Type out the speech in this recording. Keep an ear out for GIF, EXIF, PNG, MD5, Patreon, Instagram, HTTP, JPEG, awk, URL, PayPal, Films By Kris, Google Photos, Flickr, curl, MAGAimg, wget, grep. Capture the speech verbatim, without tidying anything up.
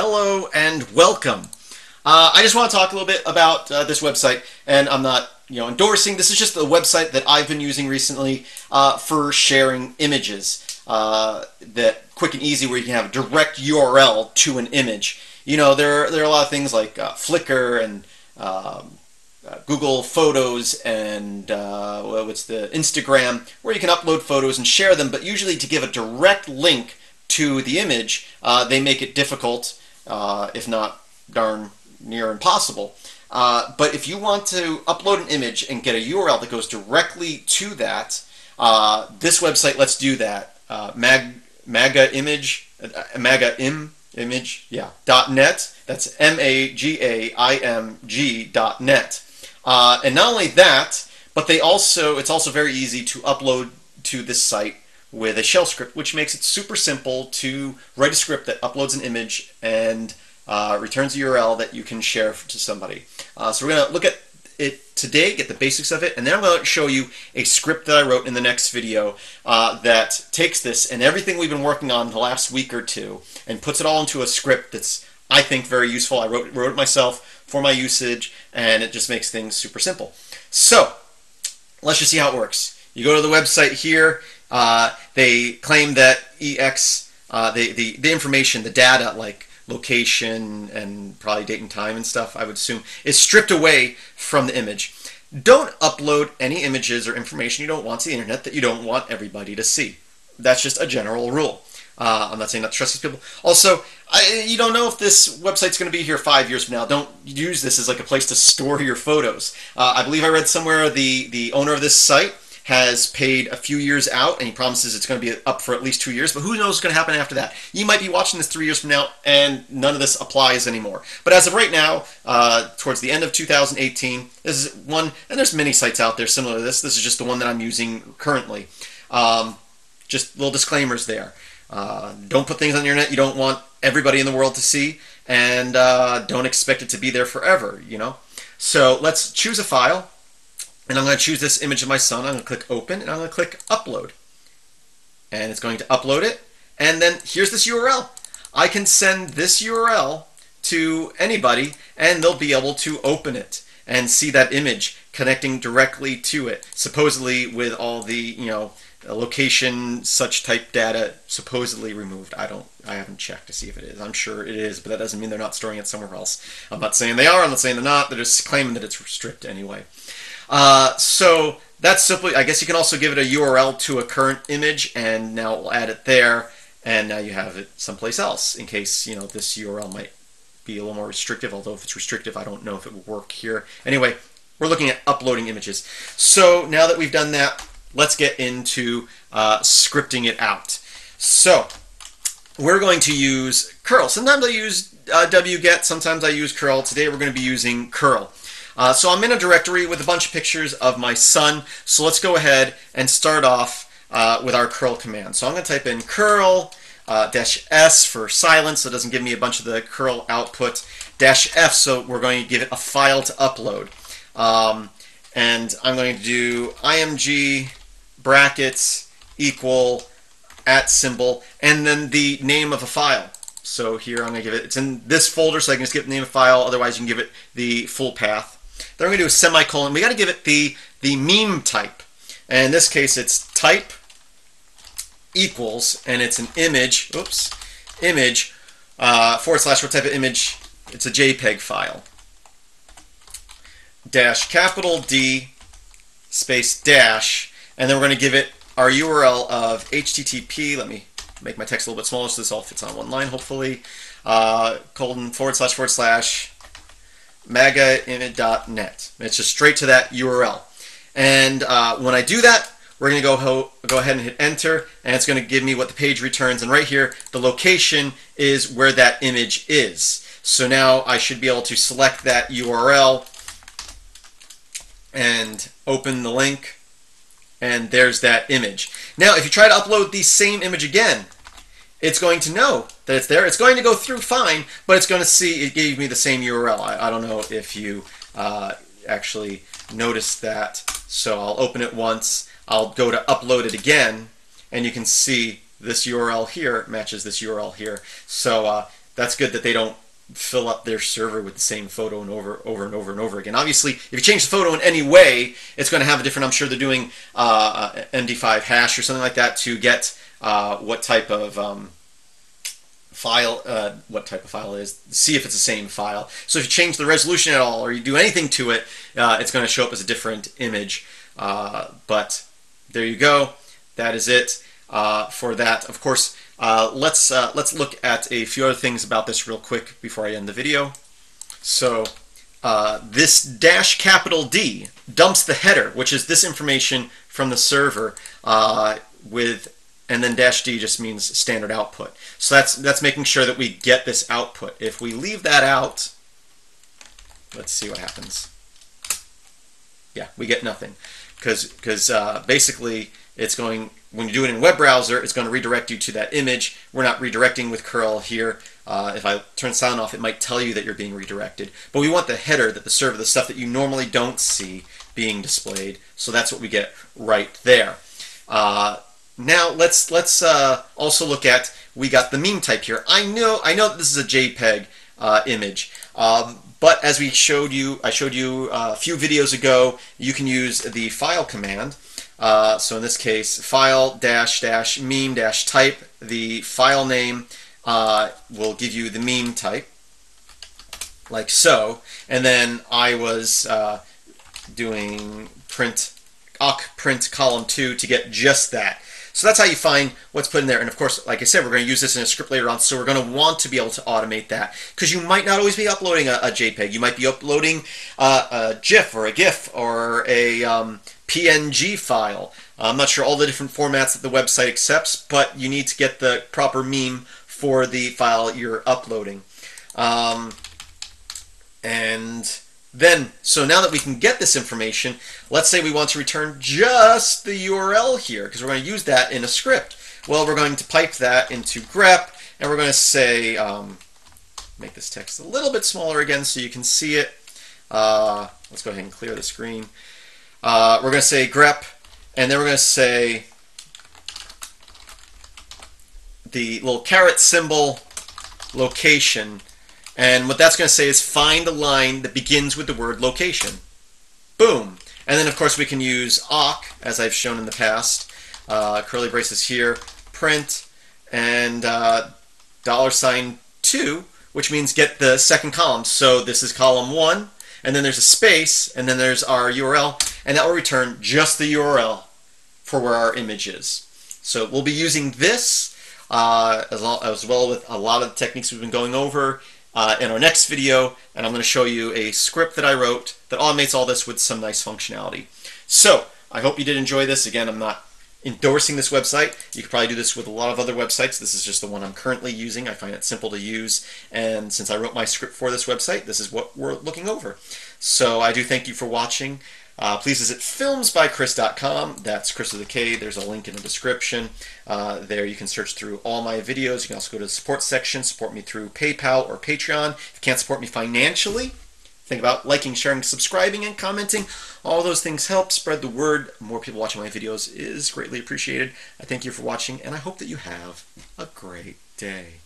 Hello and welcome. Uh, I just want to talk a little bit about uh, this website, and I'm not, you know, endorsing. This is just the website that I've been using recently uh, for sharing images. Uh, that quick and easy, where you can have a direct U R L to an image. You know, there there are a lot of things like uh, Flickr and um, uh, Google Photos and uh, what's the Instagram, where you can upload photos and share them. But usually, to give a direct link to the image, uh, they make it difficult, uh, if not darn near impossible. Uh, but if you want to upload an image and get a U R L that goes directly to that, uh, this website lets do that. Uh, mag MAGAimg, uh, MAGAim image, yeah. Dot net. That's M A G A I M G dot net. Uh, and not only that, but they also it's also very easy to upload to this site with a shell script, which makes it super simple to write a script that uploads an image and uh, returns a U R L that you can share to somebody. Uh, so we're going to look at it today, get the basics of it, and then I'm going to show you a script that I wrote in the next video uh, that takes this and everything we've been working on the last week or two and puts it all into a script that's, I think, very useful. I wrote, wrote it myself for my usage, and it just makes things super simple. So let's just see how it works. You go to the website here. Uh, they claim that E X, uh, the, the, the information, the data, like location and probably date and time and stuff, I would assume, is stripped away from the image. Don't upload any images or information you don't want to the internet that you don't want everybody to see. That's just a general rule. Uh, I'm not saying not to trust these people. Also, I, you don't know if this website's going to be here five years from now. Don't use this as like a place to store your photos. Uh, I believe I read somewhere the, the owner of this site has paid a few years out, and he promises it's going to be up for at least two years, but who knows what's going to happen after that. You might be watching this three years from now, and none of this applies anymore. But as of right now, uh, towards the end of two thousand eighteen, this is one, and there's many sites out there similar to this. This is just the one that I'm using currently. Um, just little disclaimers there. Uh, don't put things on the internet you don't want everybody in the world to see, and uh, don't expect it to be there forever, you know? So let's choose a file. And I'm going to choose this image of my son. I'm going to click open, and I'm going to click upload. And it's going to upload it. And then here's this U R L. I can send this U R L to anybody, and they'll be able to open it and see that image connecting directly to it, supposedly with all the, you know, location, such type data supposedly removed. I don't, I haven't checked to see if it is. I'm sure it is, but that doesn't mean they're not storing it somewhere else. I'm not saying they are. I'm not saying they're not. They're just claiming that it's stripped anyway. Uh, so that's simply, I guess you can also give it a U R L to a current image, and now we'll add it there, and now you have it someplace else in case, you know, this U R L might be a little more restrictive, although if it's restrictive, I don't know if it will work here. Anyway, we're looking at uploading images. So now that we've done that, let's get into uh, scripting it out. So we're going to use curl. Sometimes I use uh, wget, sometimes I use curl. Today we're going to be using curl. Uh, so I'm in a directory with a bunch of pictures of my son. So let's go ahead and start off uh, with our curl command. So I'm going to type in curl uh, dash S for silence, so it doesn't give me a bunch of the curl output, dash F, so we're going to give it a file to upload. Um, and I'm going to do img brackets equal at symbol, and then the name of a file. So here I'm going to give it, it's in this folder, so I can just give it the name of the file. Otherwise, you can give it the full path. Then we're going to do a semicolon. We got to give it the, the meme type. And in this case, it's type equals, and it's an image, oops, image, uh, forward slash what type of image, it's a JPEG file. Dash capital D space dash, and then we're going to give it our U R L of H T T P. Let me make my text a little bit smaller so this all fits on one line, hopefully. Uh, colon forward slash forward slash MAGAimg dot net. It's just straight to that U R L. And uh, when I do that, we're going to go, go ahead and hit enter, and it's going to give me what the page returns. And right here, the location is where that image is. So now I should be able to select that U R L and open the link, and there's that image. Now, if you try to upload the same image again, it's going to know that it's there. It's going to go through fine, but it's going to see it gave me the same U R L. I, I don't know if you uh, actually noticed that. So I'll open it once. I'll go to upload it again, and you can see this U R L here matches this U R L here. So uh, that's good that they don't fill up their server with the same photo and over, over and over and over again. Obviously, if you change the photo in any way, it's going to have a different. I'm sure they're doing uh, M D five hash or something like that to get uh, what type of um, file, uh, what type of file it is. See if it's the same file. So if you change the resolution at all or you do anything to it, uh, it's going to show up as a different image. Uh, but there you go. That is it uh, for that. Of course. Uh, let's uh, let's look at a few other things about this real quick before I end the video. So uh, this dash capital D dumps the header, which is this information from the server, uh, with, and then dash D just means standard output. So that's that's making sure that we get this output. If we leave that out, let's see what happens. Yeah, we get nothing, because because uh, basically it's going. When you do it in a web browser, it's going to redirect you to that image. We're not redirecting with curl here. Uh, if I turn silent off, it might tell you that you're being redirected. But we want the header, that the server, the stuff that you normally don't see being displayed. So that's what we get right there. Uh, now let's let's uh, also look at, we got the meme type here. I know I know that this is a JPEG uh, image. Um, but as we showed you, I showed you a few videos ago, you can use the file command. Uh, so in this case, file dash dash meme dash type, the file name uh, will give you the meme type, like so. And then I was uh, doing print, awk print column two to get just that. So that's how you find what's put in there. And of course, like I said, we're going to use this in a script later on, so we're going to want to be able to automate that, because you might not always be uploading a, a JPEG. You might be uploading uh, a GIF or a GIF or a um, P N G file. I'm not sure all the different formats that the website accepts, but you need to get the proper meme for the file you're uploading. Um, and then, so now that we can get this information, let's say we want to return just the U R L here, because we're going to use that in a script. Well, we're going to pipe that into grep, and we're going to say, um, make this text a little bit smaller again so you can see it. Uh, let's go ahead and clear the screen. Uh, we're going to say grep, and then we're going to say the little caret symbol location, and what that's going to say is find a line that begins with the word location. Boom. And then of course we can use awk, as I've shown in the past, uh, curly braces here, print, and uh, dollar sign two, which means get the second column. So this is column one, and then there's a space, and then there's our U R L, and that will return just the U R L for where our image is. So we'll be using this uh, as, all, as well with a lot of the techniques we've been going over uh, in our next video, and I'm going to show you a script that I wrote that automates all this with some nice functionality. So I hope you did enjoy this. Again, I'm not endorsing this website. You could probably do this with a lot of other websites. This is just the one I'm currently using. I find it simple to use, and since I wrote my script for this website, this is what we're looking over. So I do thank you for watching. Uh, please visit films by Chris dot com. That's Chris with a K. There's a link in the description. Uh, there you can search through all my videos. You can also go to the support section, support me through PayPal or Patreon. If you can't support me financially, think about liking, sharing, subscribing, and commenting. All those things help spread the word. More people watching my videos is greatly appreciated. I thank you for watching, and I hope that you have a great day.